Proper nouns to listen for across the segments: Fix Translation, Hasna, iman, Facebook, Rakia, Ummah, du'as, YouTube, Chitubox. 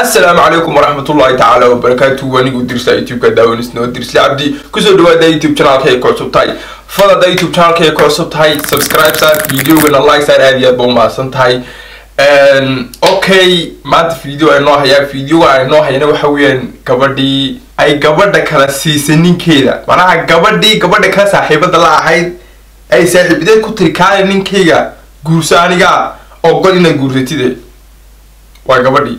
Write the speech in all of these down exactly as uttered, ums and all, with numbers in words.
السلام عليكم ورحمة الله تعالى وبركاته وأنا قد درست يوتيوب كذا ونسنو درس لعبدي كسر دوا دا يوتيوب channel كي كورسوب تاي فلا دا يوتيوب channel كي كورسوب تاي سبسكرايب سار فيديو ولا لايك سار أديا بوما سنتاي and okay mad video I know haya video I know hayna waxa weeyaan gabadhii ay gabadha kala siisaninkeeda manaha gabadhii gabadha ka saaxiibada la ahayd ay saaxiibada ku tirkaay ninkeyga guursaaniga oo gol inay guursatide waa gabadhii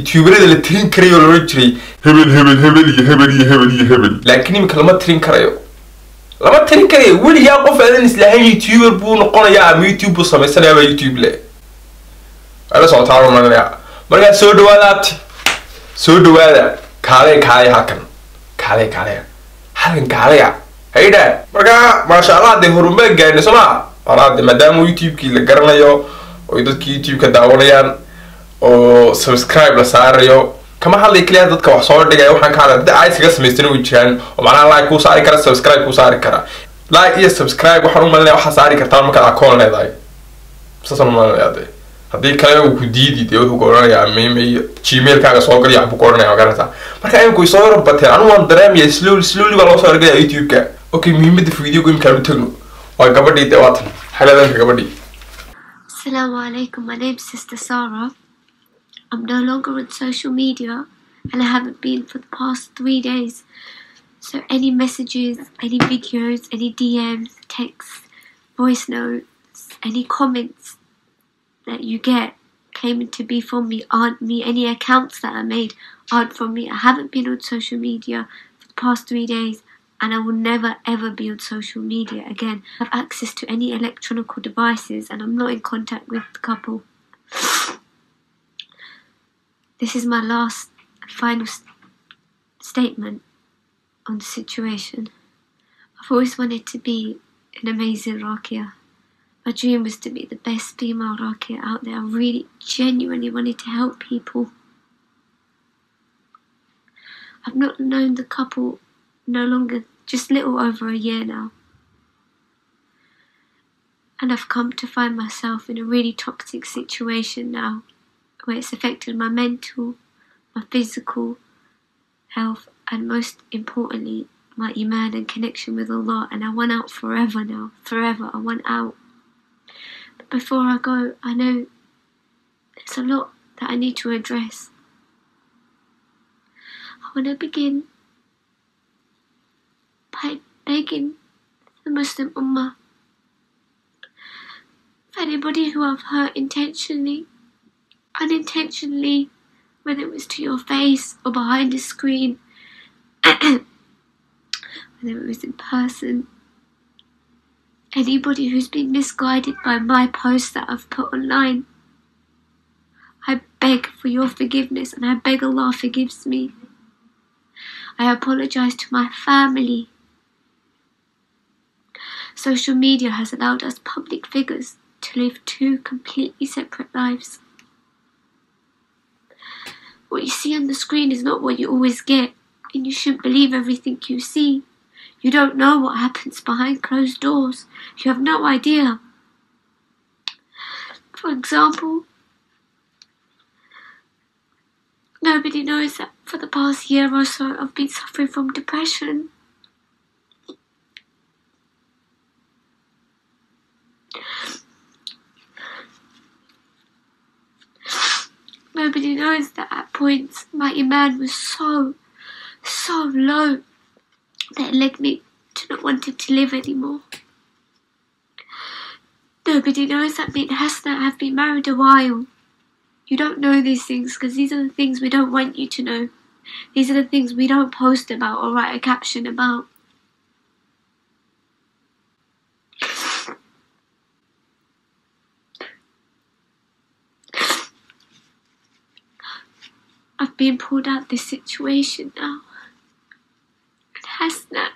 youtuberada la tirin karayo la jiray hebel hebel hebel hebel hebel hebel laakiin kalma tirin karayo lama tirin karayo wali yaa qof aan islahay youtuber buu noqonayaa ama youtube sameysanayaa youtube le ala soo taaro maganayaa marka soo dhawaad soo dhawaad kale kale hakan kale kale hakan kale hayda marka ma sha Allah de horumbe gaadhay soma araad madama youtube ki la garanayo oo dadka youtube ka daawanayaan oo subscribe la saarayo kama hadlay kaliya dadka wax soo dhigay waxaan ka hadlay ay iska sameysteen oo jiraan oo macnaha like ku saari kara subscribe ku saari kara like iyo subscribe waxaan u maleeyaa waxa saari kartaa marka account leedahay sasan ma leedahay haddii kale uu ku diidiiday wuxuu qoranayaa mail gmail-kaaga soo gal yahay buu qoranayaa garanta marka ay ku soo rabatay anu waan dareemay slowly slowly baa loo soo argay youtube-ka okay muhiimadda video-ga imka la tagno waa gabadhii daawatan xaladan gabadhii Assalamu alaikum my name is Sister Sarah I'm no longer on social media and I haven't been for the past three days. So any messages, any videos, any D Ms, texts, voice notes, any comments that you get claiming to be from me aren't me. Any accounts that I made aren't from me. I haven't been on social media for the past three days and I will never ever be on social media again. I have access to any electronic devices and I'm not in contact with the couple. This is my last and final st statement on the situation. I've always wanted to be an amazing Rakia. My dream was to be the best female Rakia out there. I really genuinely wanted to help people. I've not known the couple no longer, just little over a year now. And I've come to find myself in a really toxic situation now. Where it's affected my mental, my physical health, and most importantly, my iman and connection with Allah. And I want out forever now, forever. I want out. But before I go, I know there's a lot that I need to address. I want to begin by begging the Muslim Ummah. For anybody who I've hurt intentionally, unintentionally, whether it was to your face or behind a screen, whether it was in person, anybody who's been misguided by my posts that I've put online, I beg for your forgiveness and I beg Allah forgives me. I apologise to my family. Social media has allowed us public figures to live two completely separate lives. What you see on the screen is not what you always get, and you shouldn't believe everything you see. You don't know what happens behind closed doors. You have no idea. For example, nobody knows that for the past year or so I've been suffering from depression. Nobody knows that at points my iman was so, so low that it led me to not wanting to live anymore. Nobody knows that me and Hasna have been married a while. You don't know these things because these are the things we don't want you to know. These are the things we don't post about or write a caption about. I've been pulled out of this situation now. And Hasna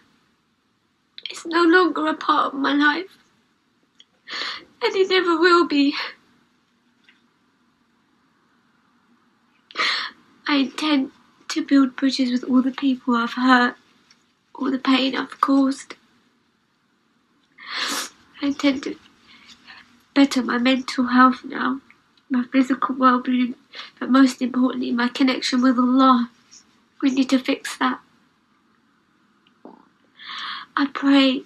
is no longer a part of my life. And it never will be. I intend to build bridges with all the people I've hurt, all the pain I've caused. I intend to better my mental health now, my physical well-being, but most importantly, my connection with Allah. We need to fix that. I pray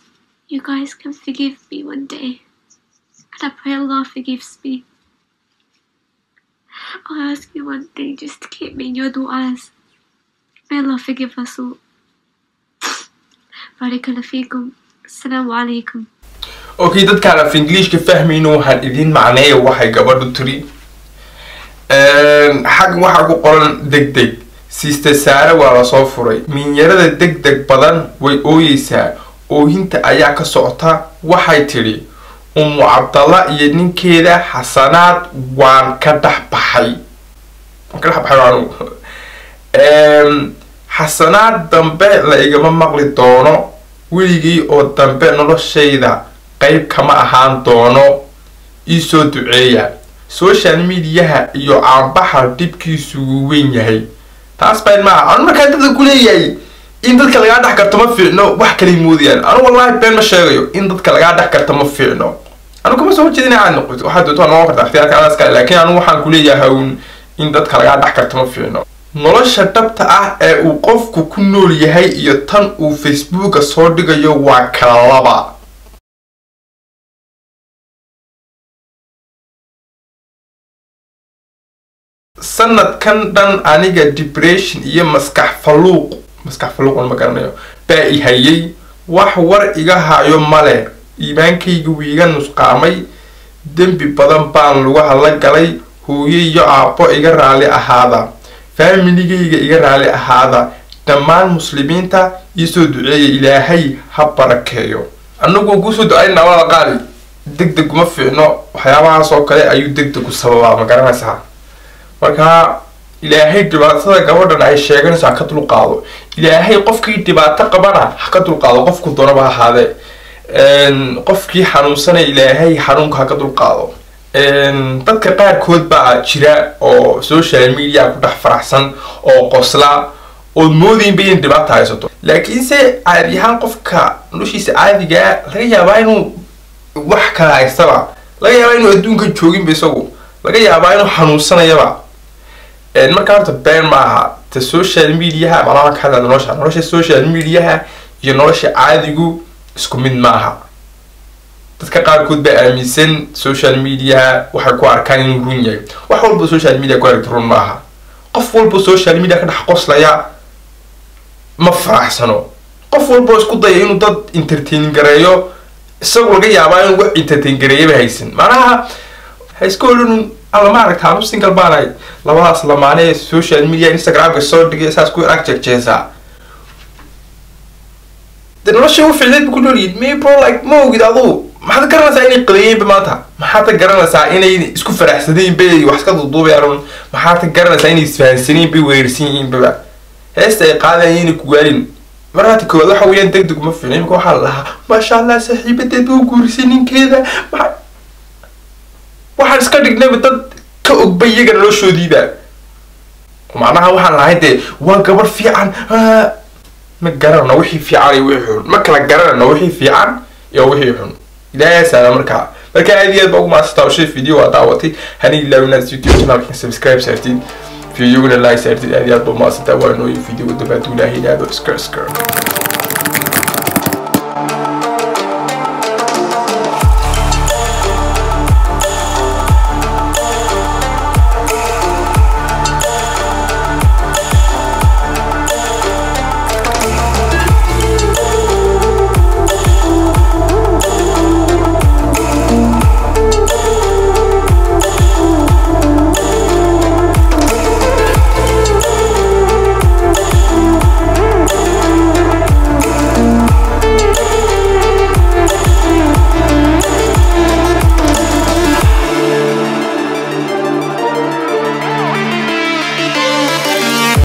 you guys can forgive me one day, and I pray Allah forgives me. I ask you one thing, just to keep me in your du'as. May Allah forgive us all. Barakallahu feekum. Assalamu alaikum. اوكي داد كعلا في انجليش كفاهمينه وحالقدين معناه وحي جابردو تري حاجة وحاجة قرن دك دك سيست سارة ولا صافرة من يرد دك دك بدن ويقوي سار وهنت أياك صعطة وحي تري أم عبد الله يدين كده حسنات وان كده بحي كده بحي عنو حسنات دمبة لإجابة مغلطانة ويجي أو دمبة نلا شيء ده qayb kama ahaan doono isoo duceeya social media iyo aanbaxa dibkiisu weyn yahay taas baan ma aan markaa dad ku leeyahay in dadka laga dhax karto ma fiicno wax kale moodiyaan anu wallahi been ma sheegayo in dadka laga dhax karto ma fiicno anu kuma soo jeedinaa aan noqdo waxa doonto anu qorta ikhtiyaarka aas kale laakiin anu waxaan ku leeyahay in dadka laga dhax karto ma fiicno nolosha dhabta ah ee uu qofku ku nool yahay iyo tan uu Facebook soo dhigayo waa kala laba sanad kan dhan aniga depression iyo maskax faluuq maskax faluuq ma garanayo baa ihayay wax war iga haayo male iimaankaygu wiiga nusqaamay dambi badan baan lugaha la galay hooyeyo aabbo iga raali ahaada faamiligayga iga raali ahaada dhammaan muslimiinta isoo duceeya ilaahay ha barakeeyo annagu ku soo ducaynaa walaal qaali degdeg kuma fiicno waxyaabahaas oo kale ayuu degdeg u sababaa ma garanaysaa marka ilaahay dibaatada gabadhan ay sheeganaysaa ka dul qaado ilaahay qofkii dibaato qabana ka dul qaado qofku doonaba ahaade een qofkii xanuunsanay ilaahay xanuunka ka dul qaado een dadka qaarkood baa jira oo social media ku dhex faraxsan oo qosla oo moodin been dibaato haysato laakiin se caadi ahaan qofka noloshiisa caadiga laga yaabaa inuu wax kala haysaba laga yaabaa inuu adduunka joogin bisagu laga yaabaa inuu xanuunsanayaba ee marka horta been maaha ta social media walaal ka hadal nolosha nolosha social media iyo nolosha caadigu isku mid maaha dadka qaarkood baa aaminsan social media waxa ku arkaan inuu run yahay wax walba social media ku arkaan run maaha qof walba social media ka dhax qoslaya ma faraxsano qof walba isku dayo inuu dad entertain gareeyo isagoo laga yaabaa inuu wax entertain gareeyo haysan manaha high school أنا ما أعرف تعرف سينجل باناي لو أصلا معناه السوشيال ميديا إنستغرام كسر دقيقة ساس كوي أكتر جزء. ده نلاش هو في البيت بيقولوا لي مي برو لايك ما هو كده لو ما حد كرنا ساعين قليل بماتها ما حد كرنا ساعين إسكو فرح سدين بي وحسكوا ضوء يارون ما حد كرنا ساعين يسفن سنين بي ويرسين ببع هسه قاعدين يكوالين مرات كوالله حوالين تكتك ما في نيم كوحلها ما شاء الله سحيبة تدو كورسين كده waxaan iska dhignay dad ka ogbay iyaga loo shoodiida macnaha waxaan lahayd waan gabar fiican ma garano wixii fiican iyo wixii xun ma kala garano wixii fiican iyo wixii xun ilaahay salaam markaa markaa aadiyeed baa ugu maastaa shay video waa daawatay hani ilaawna youtube channelka subscribe saartiin video guna like saartiin aadiyeed baa maastaa waa inuu video daba duulahay ilaado iska iska